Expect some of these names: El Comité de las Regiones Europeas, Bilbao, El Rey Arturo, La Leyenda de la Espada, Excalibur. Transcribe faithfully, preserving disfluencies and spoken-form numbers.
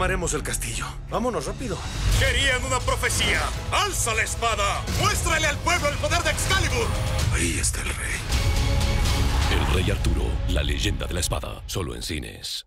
tomaremos el castillo. Vámonos rápido. Querían una profecía. ¡Alza la espada! ¡Muéstrale al pueblo el poder de Excalibur! Ahí está el rey. El Rey Arturo, la leyenda de la espada. Solo en cines.